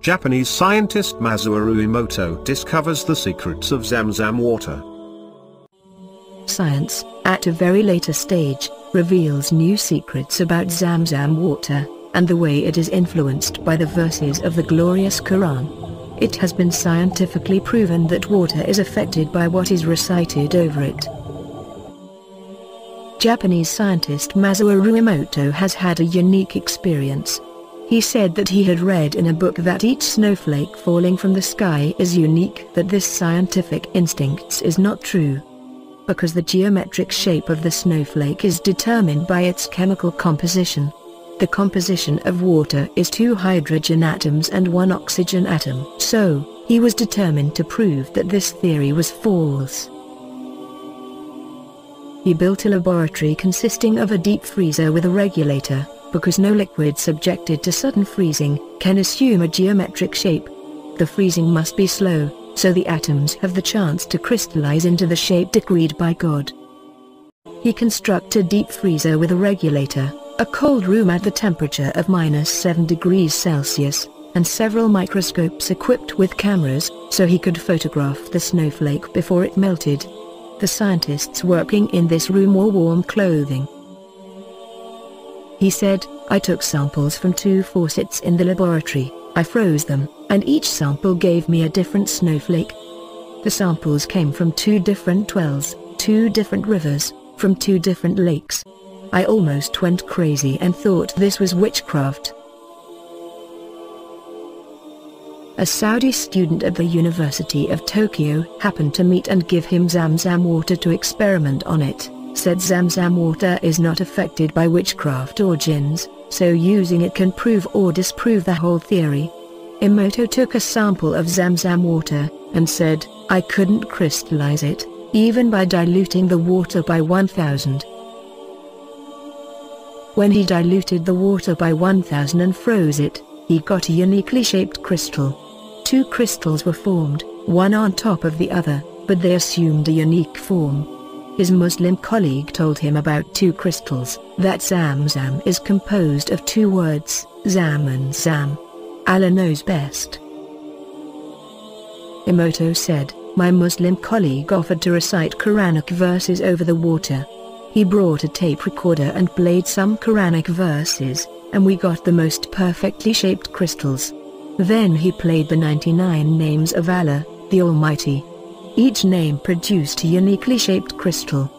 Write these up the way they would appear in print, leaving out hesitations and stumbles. Japanese scientist Masaru Emoto discovers the secrets of Zamzam water. Science, at a very later stage, reveals new secrets about Zamzam water, and the way it is influenced by the verses of the glorious Quran. It has been scientifically proven that water is affected by what is recited over it. Japanese scientist Masaru Emoto has had a unique experience. He said that he had read in a book that each snowflake falling from the sky is unique, that this scientific instinct is not true, because the geometric shape of the snowflake is determined by its chemical composition. The composition of water is 2 hydrogen atoms and 1 oxygen atom. So, he was determined to prove that this theory was false. He built a laboratory consisting of a deep freezer with a regulator, because no liquid subjected to sudden freezing can assume a geometric shape. The freezing must be slow, so the atoms have the chance to crystallize into the shape decreed by God. He constructed a deep freezer with a regulator, a cold room at the temperature of -7°C, and several microscopes equipped with cameras, so he could photograph the snowflake before it melted. The scientists working in this room wore warm clothing. He said, "I took samples from 2 faucets in the laboratory, I froze them, and each sample gave me a different snowflake. The samples came from 2 different wells, 2 different rivers, from 2 different lakes. I almost went crazy and thought this was witchcraft." A Saudi student at the University of Tokyo happened to meet and give him Zamzam water to experiment on it. Said Zamzam water is not affected by witchcraft or jinns, so using it can prove or disprove the whole theory. Emoto took a sample of Zamzam water, and said, "I couldn't crystallize it, even by diluting the water by 1000. When he diluted the water by 1000 and froze it, he got a uniquely shaped crystal. 2 crystals were formed, one on top of the other, but they assumed a unique form. His Muslim colleague told him about 2 crystals, that Zamzam is composed of 2 words, Zam and Zam. Allah knows best." Emoto said, "My Muslim colleague offered to recite Quranic verses over the water. He brought a tape recorder and played some Quranic verses, and we got the most perfectly shaped crystals. Then he played the 99 names of Allah, the Almighty. Each name produced a uniquely shaped crystal."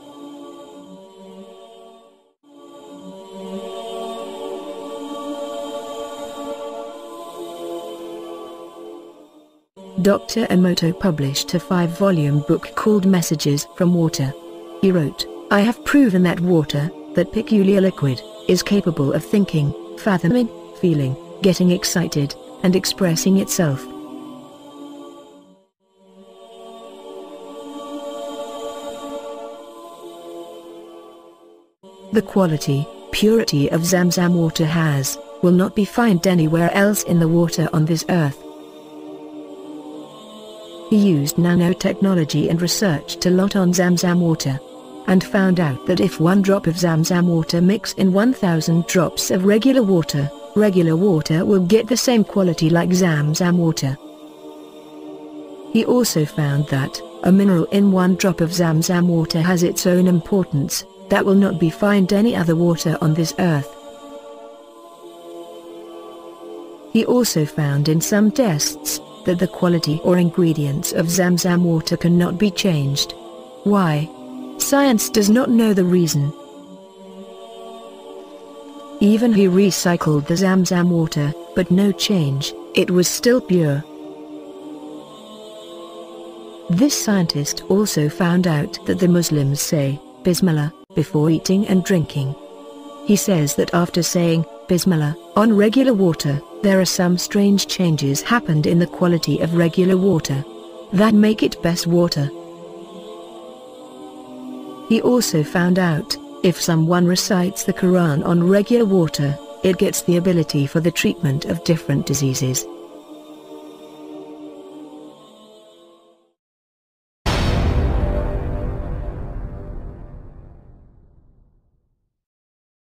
Dr. Emoto published a 5-volume book called Messages from Water. He wrote, "I have proven that water, that peculiar liquid, is capable of thinking, fathoming, feeling, getting excited, and expressing itself." The quality, purity of Zamzam water will not be found anywhere else in the water on this earth. He used nanotechnology and researched a lot on Zamzam water, and found out that if 1 drop of Zamzam water mix in 1000 drops of regular water will get the same quality like Zamzam water. He also found that a mineral in 1 drop of Zamzam water has its own importance, that will not be found any other water on this earth. He also found in some tests, that the quality or ingredients of Zamzam water cannot be changed. Why? Science does not know the reason. Even he recycled the Zamzam water, but no change, it was still pure. This scientist also found out that the Muslims say, Bismillah, before eating and drinking. He says that after saying Bismillah on regular water, there are some strange changes happened in the quality of regular water that make it best water. He also found out, if someone recites the Quran on regular water, it gets the ability for the treatment of different diseases.